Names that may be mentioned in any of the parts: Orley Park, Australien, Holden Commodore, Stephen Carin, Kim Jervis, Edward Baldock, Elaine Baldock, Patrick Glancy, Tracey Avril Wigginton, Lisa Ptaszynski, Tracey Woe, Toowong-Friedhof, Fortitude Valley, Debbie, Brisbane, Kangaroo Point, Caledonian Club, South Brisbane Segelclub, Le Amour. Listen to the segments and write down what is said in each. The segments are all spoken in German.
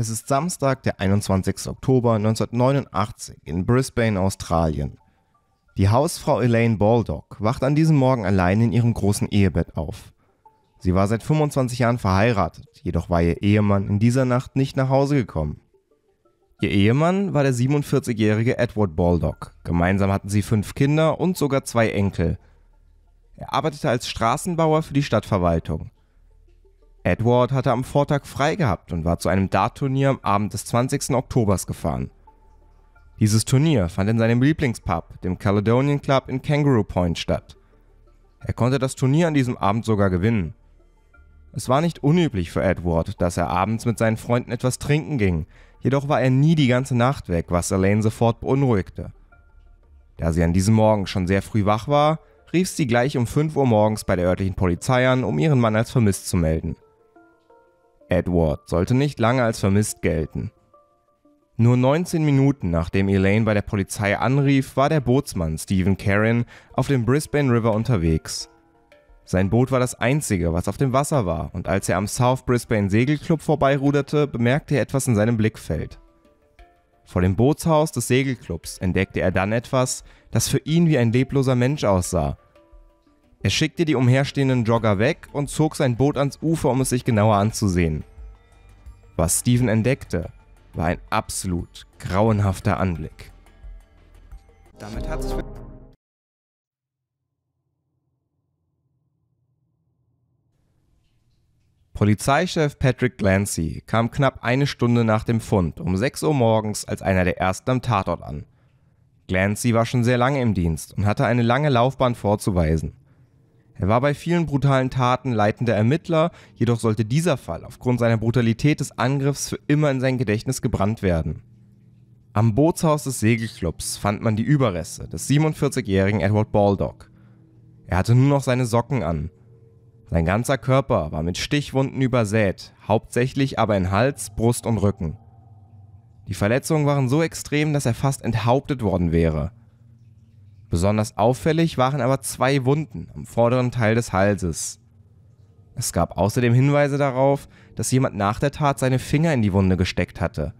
Es ist Samstag, der 21. Oktober 1989 in Brisbane, Australien. Die Hausfrau Elaine Baldock wacht an diesem Morgen allein in ihrem großen Ehebett auf. Sie war seit 25 Jahren verheiratet, jedoch war ihr Ehemann in dieser Nacht nicht nach Hause gekommen. Ihr Ehemann war der 47-jährige Edward Baldock. Gemeinsam hatten sie 5 Kinder und sogar 2 Enkel. Er arbeitete als Straßenbauer für die Stadtverwaltung. Edward hatte am Vortag frei gehabt und war zu einem Dartturnier am Abend des 20. Oktobers gefahren. Dieses Turnier fand in seinem Lieblingspub, dem Caledonian Club in Kangaroo Point, statt. Er konnte das Turnier an diesem Abend sogar gewinnen. Es war nicht unüblich für Edward, dass er abends mit seinen Freunden etwas trinken ging, jedoch war er nie die ganze Nacht weg, was Elaine sofort beunruhigte. Da sie an diesem Morgen schon sehr früh wach war, rief sie gleich um 5 Uhr morgens bei der örtlichen Polizei an, um ihren Mann als vermisst zu melden. Edward sollte nicht lange als vermisst gelten. Nur 19 Minuten nachdem Elaine bei der Polizei anrief, war der Bootsmann Stephen Carin auf dem Brisbane River unterwegs. Sein Boot war das einzige, was auf dem Wasser war, und als er am South Brisbane Segelclub vorbeiruderte, bemerkte er etwas in seinem Blickfeld. Vor dem Bootshaus des Segelclubs entdeckte er dann etwas, das für ihn wie ein lebloser Mensch aussah. Er schickte die umherstehenden Jogger weg und zog sein Boot ans Ufer, um es sich genauer anzusehen. Was Stephen entdeckte, war ein absolut grauenhafter Anblick. Damit hat sich... Polizeichef Patrick Glancy kam knapp eine Stunde nach dem Fund um 6 Uhr morgens als einer der ersten am Tatort an. Glancy war schon sehr lange im Dienst und hatte eine lange Laufbahn vorzuweisen. Er war bei vielen brutalen Taten leitender Ermittler, jedoch sollte dieser Fall aufgrund seiner Brutalität des Angriffs für immer in sein Gedächtnis gebrannt werden. Am Bootshaus des Segelclubs fand man die Überreste des 47-jährigen Edward Baldock. Er hatte nur noch seine Socken an. Sein ganzer Körper war mit Stichwunden übersät, hauptsächlich aber in Hals, Brust und Rücken. Die Verletzungen waren so extrem, dass er fast enthauptet worden wäre. Besonders auffällig waren aber 2 Wunden am vorderen Teil des Halses. Es gab außerdem Hinweise darauf, dass jemand nach der Tat seine Finger in die Wunde gesteckt hatte.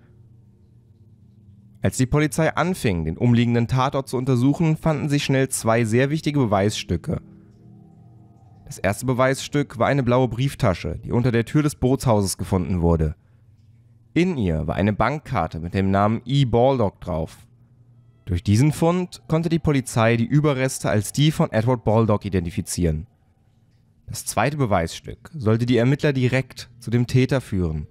Als die Polizei anfing, den umliegenden Tatort zu untersuchen, fanden sie schnell 2 sehr wichtige Beweisstücke. Das erste Beweisstück war eine blaue Brieftasche, die unter der Tür des Bootshauses gefunden wurde. In ihr war eine Bankkarte mit dem Namen E. Baldock drauf. Durch diesen Fund konnte die Polizei die Überreste als die von Edward Baldock identifizieren. Das zweite Beweisstück sollte die Ermittler direkt zu dem Täter führen.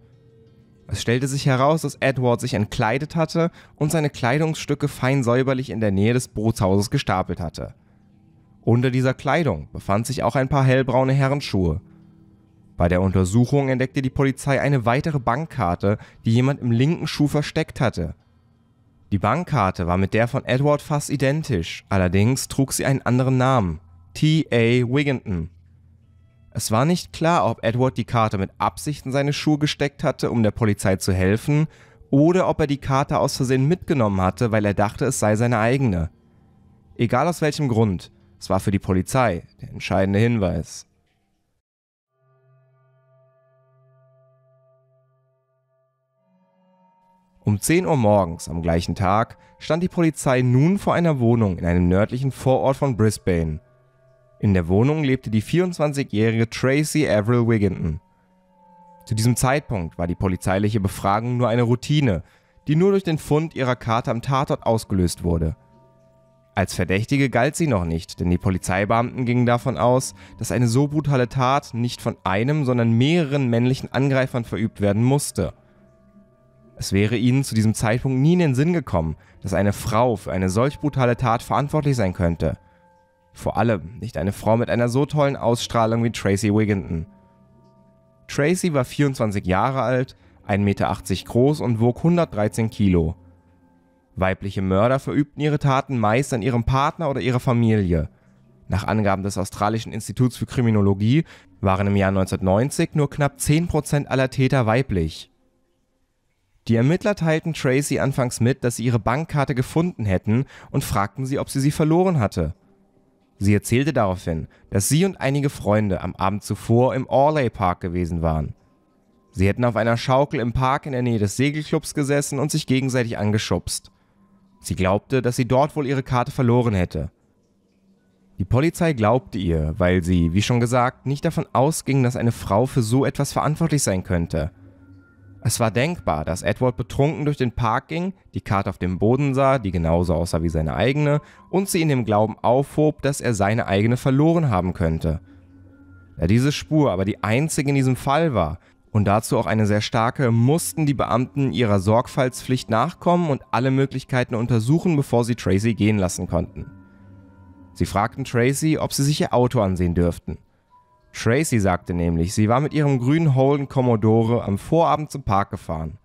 Es stellte sich heraus, dass Edward sich entkleidet hatte und seine Kleidungsstücke fein säuberlich in der Nähe des Bootshauses gestapelt hatte. Unter dieser Kleidung befand sich auch ein paar hellbraune Herrenschuhe. Bei der Untersuchung entdeckte die Polizei eine weitere Bankkarte, die jemand im linken Schuh versteckt hatte. Die Bankkarte war mit der von Edward fast identisch, allerdings trug sie einen anderen Namen, T.A. Wigginton. Es war nicht klar, ob Edward die Karte mit Absicht in seine Schuhe gesteckt hatte, um der Polizei zu helfen, oder ob er die Karte aus Versehen mitgenommen hatte, weil er dachte, es sei seine eigene. Egal aus welchem Grund, es war für die Polizei der entscheidende Hinweis. Um 10 Uhr morgens am gleichen Tag stand die Polizei nun vor einer Wohnung in einem nördlichen Vorort von Brisbane. In der Wohnung lebte die 24-jährige Tracey Avril Wigginton. Zu diesem Zeitpunkt war die polizeiliche Befragung nur eine Routine, die nur durch den Fund ihrer Karte am Tatort ausgelöst wurde. Als Verdächtige galt sie noch nicht, denn die Polizeibeamten gingen davon aus, dass eine so brutale Tat nicht von einem, sondern mehreren männlichen Angreifern verübt werden musste. Es wäre ihnen zu diesem Zeitpunkt nie in den Sinn gekommen, dass eine Frau für eine solch brutale Tat verantwortlich sein könnte. Vor allem nicht eine Frau mit einer so tollen Ausstrahlung wie Tracey Wigginton. Tracey war 24 Jahre alt, 1,80 Meter groß und wog 113 Kilo. Weibliche Mörder verübten ihre Taten meist an ihrem Partner oder ihrer Familie. Nach Angaben des Australischen Instituts für Kriminologie waren im Jahr 1990 nur knapp 10% aller Täter weiblich. Die Ermittler teilten Tracey anfangs mit, dass sie ihre Bankkarte gefunden hätten und fragten sie, ob sie sie verloren hatte. Sie erzählte daraufhin, dass sie und einige Freunde am Abend zuvor im Orley Park gewesen waren. Sie hätten auf einer Schaukel im Park in der Nähe des Segelclubs gesessen und sich gegenseitig angeschubst. Sie glaubte, dass sie dort wohl ihre Karte verloren hätte. Die Polizei glaubte ihr, weil sie, wie schon gesagt, nicht davon ausging, dass eine Frau für so etwas verantwortlich sein könnte. Es war denkbar, dass Edward betrunken durch den Park ging, die Karte auf dem Boden sah, die genauso aussah wie seine eigene, und sie in dem Glauben aufhob, dass er seine eigene verloren haben könnte. Da diese Spur aber die einzige in diesem Fall war und dazu auch eine sehr starke, mussten die Beamten ihrer Sorgfaltspflicht nachkommen und alle Möglichkeiten untersuchen, bevor sie Tracey gehen lassen konnten. Sie fragten Tracey, ob sie sich ihr Auto ansehen dürften. Tracey sagte nämlich, sie war mit ihrem grünen Holden Commodore am Vorabend zum Park gefahren.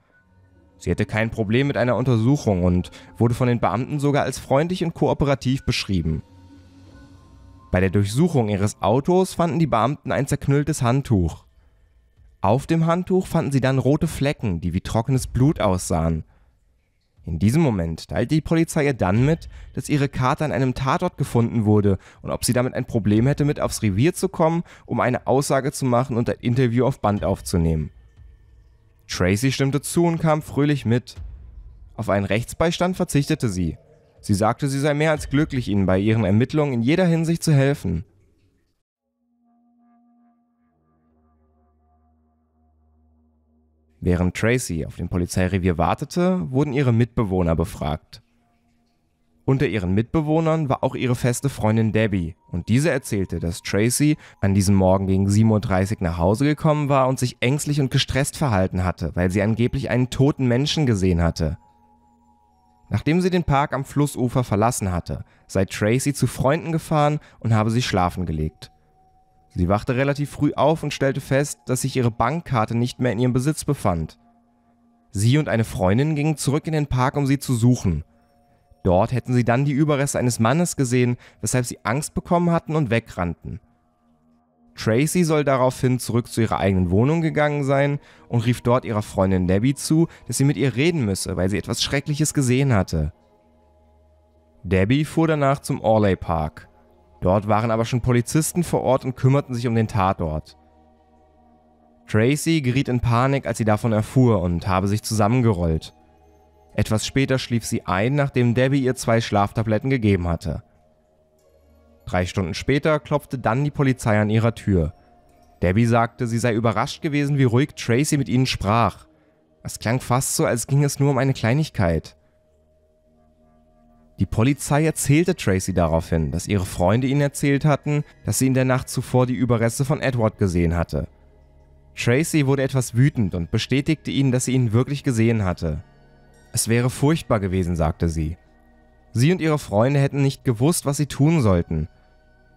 Sie hätte kein Problem mit einer Untersuchung und wurde von den Beamten sogar als freundlich und kooperativ beschrieben. Bei der Durchsuchung ihres Autos fanden die Beamten ein zerknülltes Handtuch. Auf dem Handtuch fanden sie dann rote Flecken, die wie trockenes Blut aussahen. In diesem Moment teilte die Polizei ihr dann mit, dass ihre Karte an einem Tatort gefunden wurde und ob sie damit ein Problem hätte, mit aufs Revier zu kommen, um eine Aussage zu machen und ein Interview auf Band aufzunehmen. Tracey stimmte zu und kam fröhlich mit. Auf einen Rechtsbeistand verzichtete sie. Sie sagte, sie sei mehr als glücklich, ihnen bei ihren Ermittlungen in jeder Hinsicht zu helfen. Während Tracey auf dem Polizeirevier wartete, wurden ihre Mitbewohner befragt. Unter ihren Mitbewohnern war auch ihre feste Freundin Debbie, und diese erzählte, dass Tracey an diesem Morgen gegen 7:30 Uhr nach Hause gekommen war und sich ängstlich und gestresst verhalten hatte, weil sie angeblich einen toten Menschen gesehen hatte. Nachdem sie den Park am Flussufer verlassen hatte, sei Tracey zu Freunden gefahren und habe sich schlafen gelegt. Sie wachte relativ früh auf und stellte fest, dass sich ihre Bankkarte nicht mehr in ihrem Besitz befand. Sie und eine Freundin gingen zurück in den Park, um sie zu suchen. Dort hätten sie dann die Überreste eines Mannes gesehen, weshalb sie Angst bekommen hatten und wegrannten. Tracey soll daraufhin zurück zu ihrer eigenen Wohnung gegangen sein und rief dort ihrer Freundin Debbie zu, dass sie mit ihr reden müsse, weil sie etwas Schreckliches gesehen hatte. Debbie fuhr danach zum Orley Park. Dort waren aber schon Polizisten vor Ort und kümmerten sich um den Tatort. Tracey geriet in Panik, als sie davon erfuhr, und habe sich zusammengerollt. Etwas später schlief sie ein, nachdem Debbie ihr 2 Schlaftabletten gegeben hatte. 3 Stunden später klopfte dann die Polizei an ihrer Tür. Debbie sagte, sie sei überrascht gewesen, wie ruhig Tracey mit ihnen sprach. Es klang fast so, als ging es nur um eine Kleinigkeit. Die Polizei erzählte Tracey daraufhin, dass ihre Freunde ihnen erzählt hatten, dass sie in der Nacht zuvor die Überreste von Edward gesehen hatte. Tracey wurde etwas wütend und bestätigte ihnen, dass sie ihn wirklich gesehen hatte. Es wäre furchtbar gewesen, sagte sie. Sie und ihre Freunde hätten nicht gewusst, was sie tun sollten.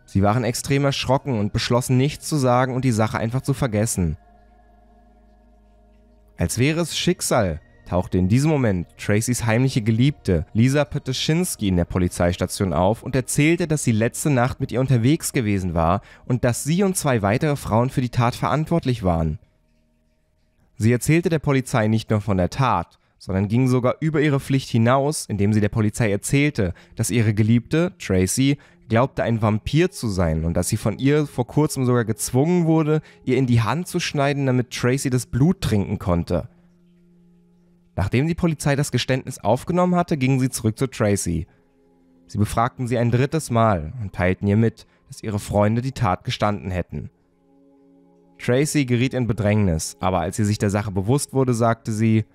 Sie waren extrem erschrocken und beschlossen, nichts zu sagen und die Sache einfach zu vergessen. Als wäre es Schicksal, tauchte in diesem Moment Tracys heimliche Geliebte Lisa Ptaszynski in der Polizeistation auf und erzählte, dass sie letzte Nacht mit ihr unterwegs gewesen war und dass sie und 2 weitere Frauen für die Tat verantwortlich waren. Sie erzählte der Polizei nicht nur von der Tat, sondern ging sogar über ihre Pflicht hinaus, indem sie der Polizei erzählte, dass ihre Geliebte, Tracey, glaubte, ein Vampir zu sein und dass sie von ihr vor kurzem sogar gezwungen wurde, ihr in die Hand zu schneiden, damit Tracey das Blut trinken konnte. Nachdem die Polizei das Geständnis aufgenommen hatte, gingen sie zurück zu Tracey. Sie befragten sie ein 3. Mal und teilten ihr mit, dass ihre Freunde die Tat gestanden hätten. Tracey geriet in Bedrängnis, aber als sie sich der Sache bewusst wurde, sagte sie: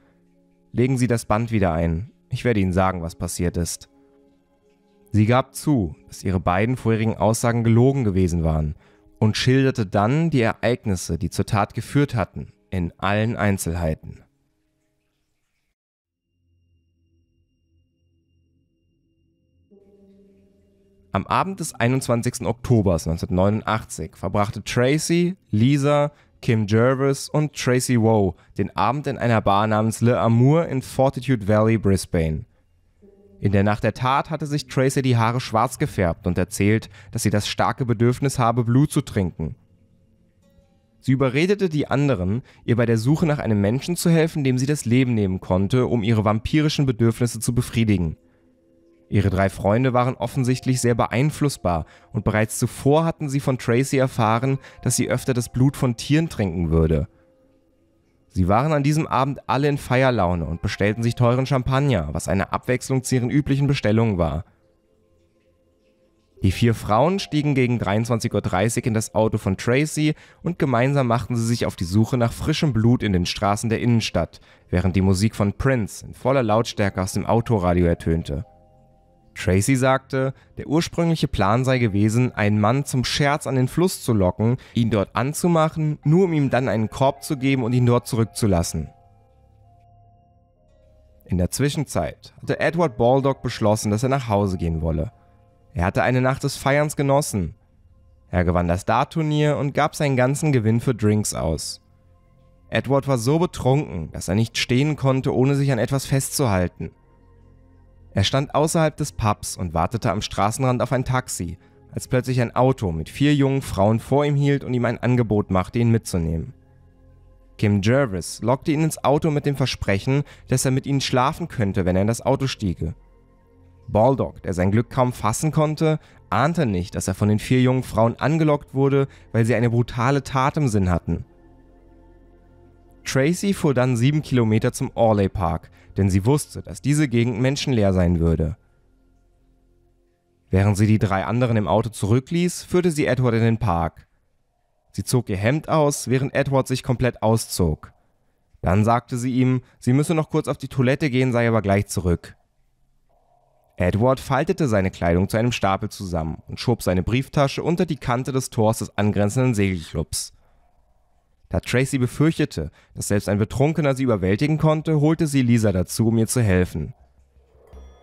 "Legen Sie das Band wieder ein. Ich werde Ihnen sagen, was passiert ist." Sie gab zu, dass ihre beiden vorherigen Aussagen gelogen gewesen waren und schilderte dann die Ereignisse, die zur Tat geführt hatten, in allen Einzelheiten. Am Abend des 21. Oktober 1989 verbrachte Tracey, Lisa, Kim Jervis und Tracey Woe den Abend in einer Bar namens Le Amour in Fortitude Valley, Brisbane. In der Nacht der Tat hatte sich Tracey die Haare schwarz gefärbt und erzählt, dass sie das starke Bedürfnis habe, Blut zu trinken. Sie überredete die anderen, ihr bei der Suche nach einem Menschen zu helfen, dem sie das Leben nehmen konnte, um ihre vampirischen Bedürfnisse zu befriedigen. Ihre 3 Freunde waren offensichtlich sehr beeinflussbar und bereits zuvor hatten sie von Tracey erfahren, dass sie öfter das Blut von Tieren trinken würde. Sie waren an diesem Abend alle in Feierlaune und bestellten sich teuren Champagner, was eine Abwechslung zu ihren üblichen Bestellungen war. Die vier Frauen stiegen gegen 23:30 Uhr in das Auto von Tracey und gemeinsam machten sie sich auf die Suche nach frischem Blut in den Straßen der Innenstadt, während die Musik von Prince in voller Lautstärke aus dem Autoradio ertönte. Tracey sagte, der ursprüngliche Plan sei gewesen, einen Mann zum Scherz an den Fluss zu locken, ihn dort anzumachen, nur um ihm dann einen Korb zu geben und ihn dort zurückzulassen. In der Zwischenzeit hatte Edward Baldock beschlossen, dass er nach Hause gehen wolle. Er hatte eine Nacht des Feierns genossen. Er gewann das Dartturnier und gab seinen ganzen Gewinn für Drinks aus. Edward war so betrunken, dass er nicht stehen konnte, ohne sich an etwas festzuhalten. Er stand außerhalb des Pubs und wartete am Straßenrand auf ein Taxi, als plötzlich ein Auto mit vier jungen Frauen vor ihm hielt und ihm ein Angebot machte, ihn mitzunehmen. Kim Jervis lockte ihn ins Auto mit dem Versprechen, dass er mit ihnen schlafen könnte, wenn er in das Auto stiege. Baldock, der sein Glück kaum fassen konnte, ahnte nicht, dass er von den vier jungen Frauen angelockt wurde, weil sie eine brutale Tat im Sinn hatten. Tracey fuhr dann 7 Kilometer zum Orley Park, denn sie wusste, dass diese Gegend menschenleer sein würde. Während sie die drei anderen im Auto zurückließ, führte sie Edward in den Park. Sie zog ihr Hemd aus, während Edward sich komplett auszog. Dann sagte sie ihm, sie müsse noch kurz auf die Toilette gehen, sei aber gleich zurück. Edward faltete seine Kleidung zu einem Stapel zusammen und schob seine Brieftasche unter die Kante des Tors des angrenzenden Segelclubs. Da Tracey befürchtete, dass selbst ein Betrunkener sie überwältigen konnte, holte sie Lisa dazu, um ihr zu helfen.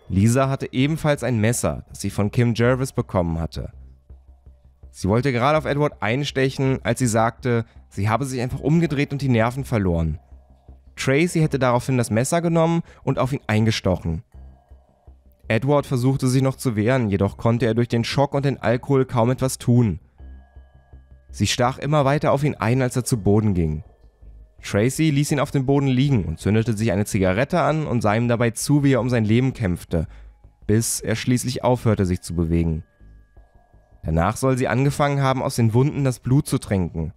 Lisa hatte ebenfalls ein Messer, das sie von Kim Jervis bekommen hatte. Sie wollte gerade auf Edward einstechen, als sie sagte, sie habe sich einfach umgedreht und die Nerven verloren. Tracey hätte daraufhin das Messer genommen und auf ihn eingestochen. Edward versuchte sich noch zu wehren, jedoch konnte er durch den Schock und den Alkohol kaum etwas tun. Sie stach immer weiter auf ihn ein, als er zu Boden ging. Tracey ließ ihn auf dem Boden liegen und zündete sich eine Zigarette an und sah ihm dabei zu, wie er um sein Leben kämpfte, bis er schließlich aufhörte, sich zu bewegen. Danach soll sie angefangen haben, aus den Wunden das Blut zu trinken.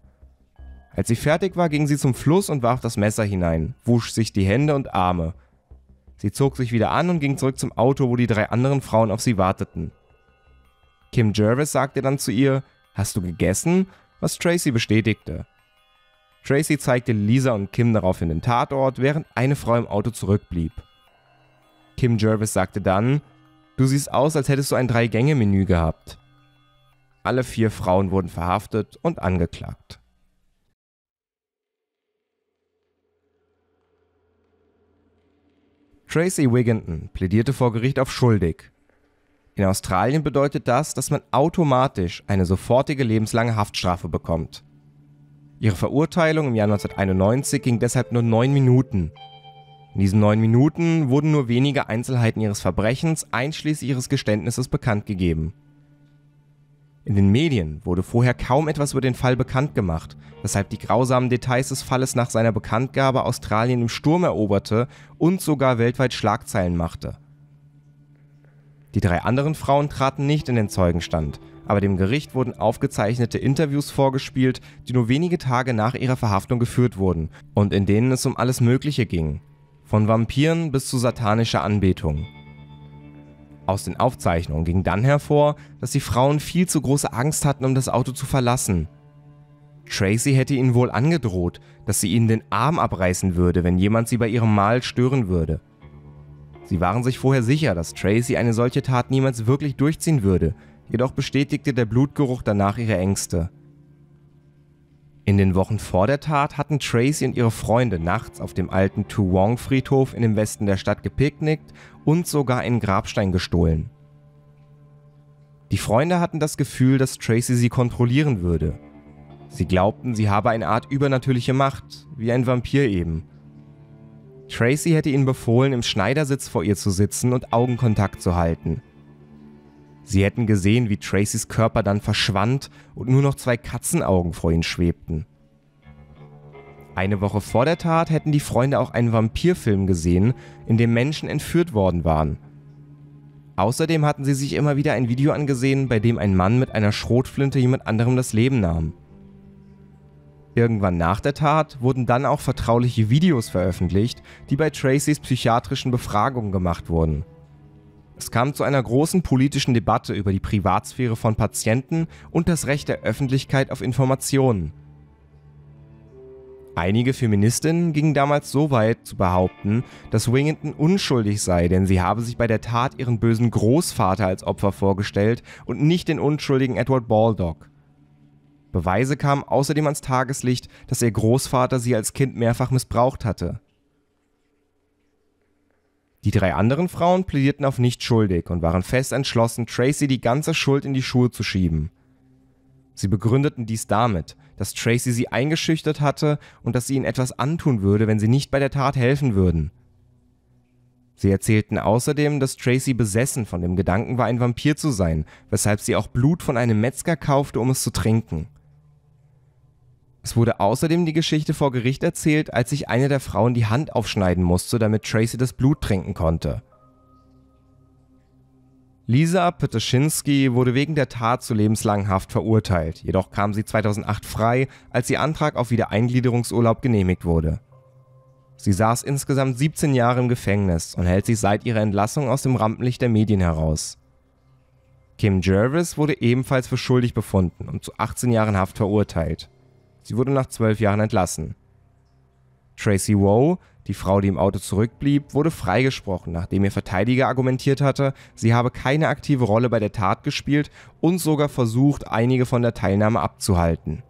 Als sie fertig war, ging sie zum Fluss und warf das Messer hinein, wusch sich die Hände und Arme. Sie zog sich wieder an und ging zurück zum Auto, wo die drei anderen Frauen auf sie warteten. Kim Jervis sagte dann zu ihr, »Hast du gegessen?«, was Tracey bestätigte. Tracey zeigte Lisa und Kim daraufhin den Tatort, während eine Frau im Auto zurückblieb. Kim Jervis sagte dann, »Du siehst aus, als hättest du ein 3-Gänge-Menü gehabt.« Alle vier Frauen wurden verhaftet und angeklagt. Tracey Wigginton plädierte vor Gericht auf schuldig. In Australien bedeutet das, dass man automatisch eine sofortige lebenslange Haftstrafe bekommt. Ihre Verurteilung im Jahr 1991 ging deshalb nur 9 Minuten. In diesen 9 Minuten wurden nur wenige Einzelheiten ihres Verbrechens einschließlich ihres Geständnisses bekannt gegeben. In den Medien wurde vorher kaum etwas über den Fall bekannt gemacht, weshalb die grausamen Details des Falles nach seiner Bekanntgabe Australien im Sturm eroberte und sogar weltweit Schlagzeilen machte. Die drei anderen Frauen traten nicht in den Zeugenstand, aber dem Gericht wurden aufgezeichnete Interviews vorgespielt, die nur wenige Tage nach ihrer Verhaftung geführt wurden und in denen es um alles Mögliche ging, von Vampiren bis zu satanischer Anbetung. Aus den Aufzeichnungen ging dann hervor, dass die Frauen viel zu große Angst hatten, um das Auto zu verlassen. Tracey hätte ihnen wohl angedroht, dass sie ihnen den Arm abreißen würde, wenn jemand sie bei ihrem Mahl stören würde. Sie waren sich vorher sicher, dass Tracey eine solche Tat niemals wirklich durchziehen würde, jedoch bestätigte der Blutgeruch danach ihre Ängste. In den Wochen vor der Tat hatten Tracey und ihre Freunde nachts auf dem alten Toowong-Friedhof in dem Westen der Stadt gepicknickt und sogar einen Grabstein gestohlen. Die Freunde hatten das Gefühl, dass Tracey sie kontrollieren würde. Sie glaubten, sie habe eine Art übernatürliche Macht, wie ein Vampir eben. Tracey hätte ihnen befohlen, im Schneidersitz vor ihr zu sitzen und Augenkontakt zu halten. Sie hätten gesehen, wie Tracys Körper dann verschwand und nur noch 2 Katzenaugen vor ihnen schwebten. Eine Woche vor der Tat hätten die Freunde auch einen Vampirfilm gesehen, in dem Menschen entführt worden waren. Außerdem hatten sie sich immer wieder ein Video angesehen, bei dem ein Mann mit einer Schrotflinte jemand anderem das Leben nahm. Irgendwann nach der Tat wurden dann auch vertrauliche Videos veröffentlicht, die bei Traceys psychiatrischen Befragungen gemacht wurden. Es kam zu einer großen politischen Debatte über die Privatsphäre von Patienten und das Recht der Öffentlichkeit auf Informationen. Einige Feministinnen gingen damals so weit zu behaupten, dass Wigginton unschuldig sei, denn sie habe sich bei der Tat ihren bösen Großvater als Opfer vorgestellt und nicht den unschuldigen Edward Baldock. Beweise kamen außerdem ans Tageslicht, dass ihr Großvater sie als Kind mehrfach missbraucht hatte. Die drei anderen Frauen plädierten auf nicht schuldig und waren fest entschlossen, Tracey die ganze Schuld in die Schuhe zu schieben. Sie begründeten dies damit, dass Tracey sie eingeschüchtert hatte und dass sie ihnen etwas antun würde, wenn sie nicht bei der Tat helfen würden. Sie erzählten außerdem, dass Tracey besessen von dem Gedanken war, ein Vampir zu sein, weshalb sie auch Blut von einem Metzger kaufte, um es zu trinken. Es wurde außerdem die Geschichte vor Gericht erzählt, als sich eine der Frauen die Hand aufschneiden musste, damit Tracey das Blut trinken konnte. Lisa Ptaszynski wurde wegen der Tat zu lebenslanger Haft verurteilt, jedoch kam sie 2008 frei, als ihr Antrag auf Wiedereingliederungsurlaub genehmigt wurde. Sie saß insgesamt 17 Jahre im Gefängnis und hält sich seit ihrer Entlassung aus dem Rampenlicht der Medien heraus. Kim Jervis wurde ebenfalls für schuldig befunden und zu 18 Jahren Haft verurteilt. Sie wurde nach 12 Jahren entlassen. Tracey Woe, die Frau, die im Auto zurückblieb, wurde freigesprochen, nachdem ihr Verteidiger argumentiert hatte, sie habe keine aktive Rolle bei der Tat gespielt und sogar versucht, einige von der Teilnahme abzuhalten.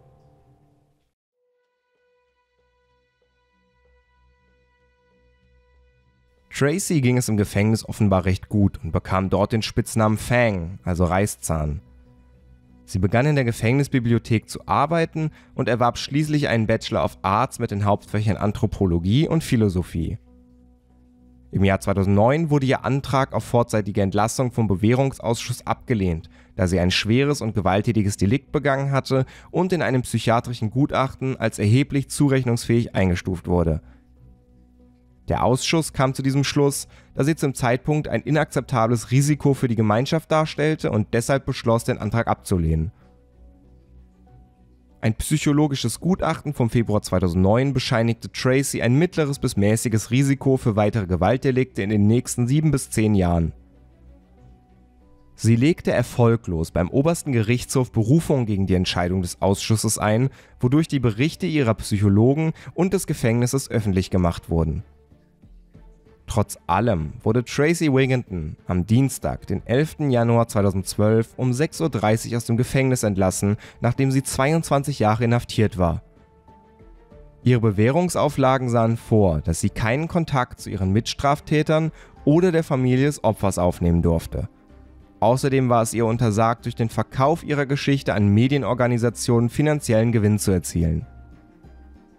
Tracey ging es im Gefängnis offenbar recht gut und bekam dort den Spitznamen Fang, also Reißzahn. Sie begann in der Gefängnisbibliothek zu arbeiten und erwarb schließlich einen Bachelor of Arts mit den Hauptfächern Anthropologie und Philosophie. Im Jahr 2009 wurde ihr Antrag auf vorzeitige Entlassung vom Bewährungsausschuss abgelehnt, da sie ein schweres und gewalttätiges Delikt begangen hatte und in einem psychiatrischen Gutachten als erheblich zurechnungsfähig eingestuft wurde. Der Ausschuss kam zu diesem Schluss, da sie zum Zeitpunkt ein inakzeptables Risiko für die Gemeinschaft darstellte und deshalb beschloss, den Antrag abzulehnen. Ein psychologisches Gutachten vom Februar 2009 bescheinigte Tracey ein mittleres bis mäßiges Risiko für weitere Gewaltdelikte in den nächsten 7 bis 10 Jahren. Sie legte erfolglos beim obersten Gerichtshof Berufung gegen die Entscheidung des Ausschusses ein, wodurch die Berichte ihrer Psychologen und des Gefängnisses öffentlich gemacht wurden. Trotz allem wurde Tracey Wigginton am Dienstag, den 11. Januar 2012 um 6:30 Uhr aus dem Gefängnis entlassen, nachdem sie 22 Jahre inhaftiert war. Ihre Bewährungsauflagen sahen vor, dass sie keinen Kontakt zu ihren Mitstraftätern oder der Familie des Opfers aufnehmen durfte. Außerdem war es ihr untersagt, durch den Verkauf ihrer Geschichte an Medienorganisationen finanziellen Gewinn zu erzielen.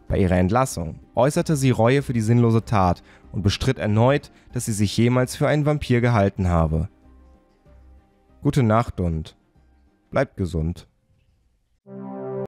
Bei ihrer Entlassung äußerte sie Reue für die sinnlose Tat und bestritt erneut, dass sie sich jemals für einen Vampir gehalten habe. Gute Nacht und bleibt gesund.